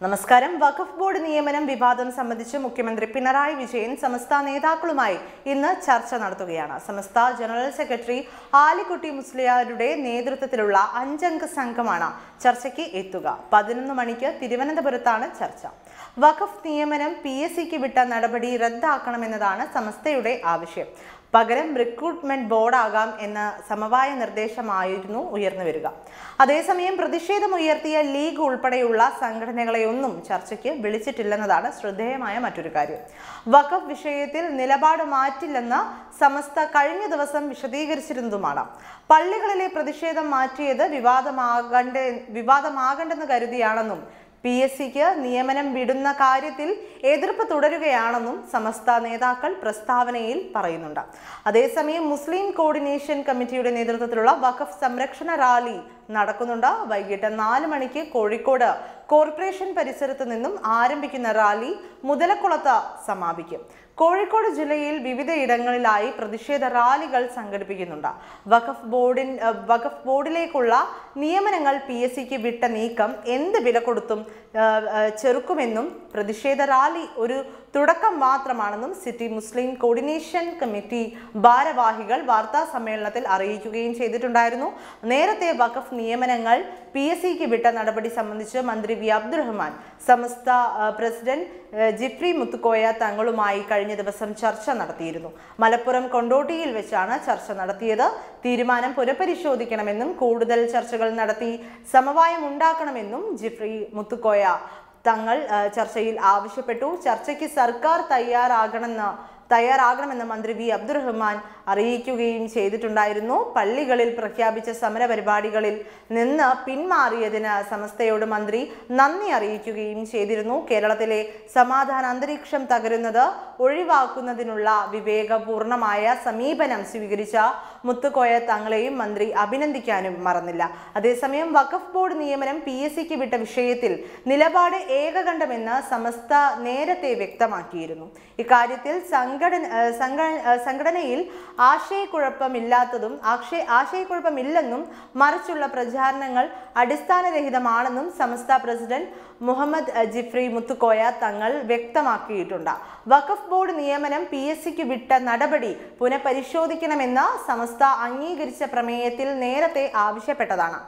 Namaskaram, Waqf Board Niyamanam Vivadam Sambandhichu Mukhyamantri Pinarayi Vijayan Samastha Nethaakkalumayi innu charcha nadatthukayanu. Samastha General Secretary Alikutty Musliyarude Nethrithwathilulla 5 anga sanghമാണ് ചർച്ചയ്ക്ക് എത്തുക. 11 മണിക്ക് തിരുവനന്തപുരത്താണ് ചർച്ച. വഖഫ് നിയമനം പിഎസ്സിക്ക് വിട്ട നടപടി റദ്ദാക്കണമെന്നതാണ് സമസ്തയുടെ ആവശ്യം. പകരം റിക്രൂട്ട്മെന്റ് ബോർഡ് ആകാം എന്ന സമവായ നിർദ്ദേശമായിരുന്നു ഉയർന്നുവരിക. അതേസമയം പ്രതിഷേധം ഉയർത്തിയ ലീഗ് ഉൾപ്പെടെയുള്ള സംഘടനകളെയൊന്നും ചർച്ചയ്ക്ക് വിളിച്ചിട്ടില്ലെന്നതാണ് ശ്രദ്ധേയമായ മറ്റൊരു കാര്യം. വഖഫ് വിഷയത്തിൽ നിലപാട് മാറ്റില്ലെന്ന് സമസ്ത കഴിഞ്ഞ ദിവസം വിശദീകരിച്ചിരുന്നതുമാണ്. പള്ളികളിലെ പ്രതിഷേധം മാറ്റിയത് വിവാദമാകണ്ടെന്ന് കരുതിയാണെന്നും പിഎസ്സിക്ക് നിയമനം വിടുന്ന കാര്യത്തിൽ എതിർപ്പ് തുടരുകയാണെന്നും സമസ്ത നേതാക്കൾ പ്രസ്താവനയിൽ പറയുന്നുണ്ട്. അതേസമയം മുസ്ലിം കോർഡിനേഷൻ കമ്മിറ്റിയുടെ നേതൃത്വത്തിലുള്ള വഖഫ് സംരക്ഷണ റാലി നടക്കുന്നുണ്ട്. വൈകിട്ട് 4 മണിക്ക് കോഴിക്കോട് കോർപ്പറേഷൻ പരിസരത്ത് നിന്നും ആരംഭിക്കുന്ന റാലി മുതലക്കുളത്ത് സമാപിക്കും. കോഴിക്കോട് ജില്ലയിൽ വിവിധയിടങ്ങളിലായി പ്രതിഷേധ റാലികൾ സംഘടിപ്പിക്കുന്നുണ്ട്. വഖഫ് ബോർഡിലേക്കുള്ള നിയമനങ്ങൾ പിഎസ്സിക്ക് വിട്ട നീക്കം എന്ത് വില കൊടുത്തും ചെറുക്കുമെന്നും പ്രതിഷേധ റാലി ഒരു തുടക്കം മാത്രമാണെന്നും സിറ്റി മുസ്ലിം കോർഡിനേഷൻ കമ്മിറ്റി ഭാരവാഹികൾ വാർത്താ സമ്മേളനത്തിൽ അറിയിക്കുകയും ചെയ്തിട്ടുണ്ടായിരുന്നു. നേരത്തെ വഖഫ് നിയമനങ്ങൾ പിഎസ്സിക്ക് വിട്ട നടപടി സംബന്ധിച്ച് മന്ത്രി വി അബ്ദുറഹ്മാൻ സമസ്ത പ്രസിഡന്റ് ജിഫ്രി മുത്തുക്കോയ തങ്ങളുമായി കഴിഞ്ഞ ദിവസം ചർച്ച നടത്തിയിരുന്നു. മലപ്പുറം കൊണ്ടോട്ടിയിൽ വെച്ചാണ് ചർച്ച നടത്തിയത്. തീരുമാനം പുനഃപരിശോധിക്കണമെന്നും കൂടുതൽ ചർച്ചകൾ നടത്തി സമവായം ഉണ്ടാക്കണമെന്നും ജിഫ്രി മുത്തുക്കോയ തങ്ങൾ ചർച്ചയിൽ ആവശ്യപ്പെട്ടു. ചർച്ചയ്ക്ക് സർക്കാർ തയ്യാറാകണമെന്ന് മന്ത്രി വി അബ്ദുറഹ്മാൻ അറിയിക്കുകയും ചെയ്തിട്ടുണ്ടായിരുന്നു. പള്ളികളിൽ പ്രഖ്യാപിച്ച സമര പരിപാടികളിൽ നിന്ന് പിന്മാറിയതിന് സമസ്തയോട് മന്ത്രി നന്ദി അറിയിക്കുകയും ചെയ്തിരുന്നു. കേരളത്തിലെ സമാധാന അന്തരീക്ഷം തകരുന്നത് ഒഴിവാക്കുന്നതിനുള്ള വിവേകപൂർണമായ സമീപനം സ്വീകരിച്ച മുത്തുക്കോയ തങ്ങളെയും മന്ത്രി അഭിനന്ദിക്കാനും മറന്നില്ല. അതേസമയം വഖഫ് ബോർഡ് നിയമനം പിഎസ്സിക്ക് വിട്ട വിഷയത്തിൽ നിലപാട് ഏകകണ്ഠമെന്ന് സമസ്ത നേരത്തെ വ്യക്തമാക്കിയിരുന്നു. ഇക്കാര്യത്തിൽ സംഘടനയിൽ ആശയക്കുഴപ്പമില്ലെന്നും മറിച്ചുള്ള പ്രചാരണങ്ങൾ അടിസ്ഥാനരഹിതമാണെന്നും സമസ്ത പ്രസിഡന്റ് മുഹമ്മദ് ജിഫ്രി മുത്തുക്കോയ തങ്ങൾ വ്യക്തമാക്കിയിട്ടുണ്ട്. വഖഫ് ബോർഡ് നിയമനം പിഎസ്സിക്ക് വിട്ട നടപടി പുനഃപരിശോധിക്കണമെന്ന സമസ്ത അംഗീകരിച്ച പ്രമേയത്തിൽ നേരത്തെ ആവശ്യപ്പെട്ടതാണ്.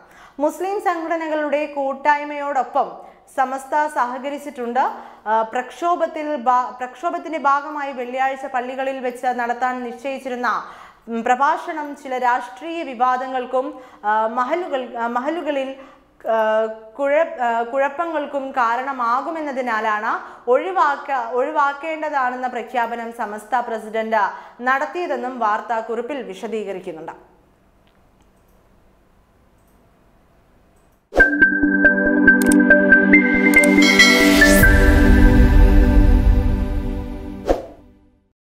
മുസ്ലിം സംഘടനകളുടെ കൂട്ടായ്മയോടൊപ്പം സമസ്ത സഹകരിച്ചിട്ടുണ്ട്. പ്രക്ഷോഭത്തിന്റെ ഭാഗമായി വെള്ളിയാഴ്ച പള്ളികളിൽ വെച്ച് നടത്താൻ നിശ്ചയിച്ചിരുന്ന പ്രഭാഷണം ചില രാഷ്ട്രീയ വിവാദങ്ങൾക്കും മഹലുകളിൽ കുഴപ്പങ്ങൾക്കും കാരണമാകുമെന്നതിനാലാണ് ഒഴിവാക്കേണ്ടതാണെന്ന പ്രഖ്യാപനം സമസ്ത പ്രസിഡന്റ് നടത്തിയതെന്നും വാർത്താക്കുറിപ്പിൽ വിശദീകരിക്കുന്നുണ്ട്.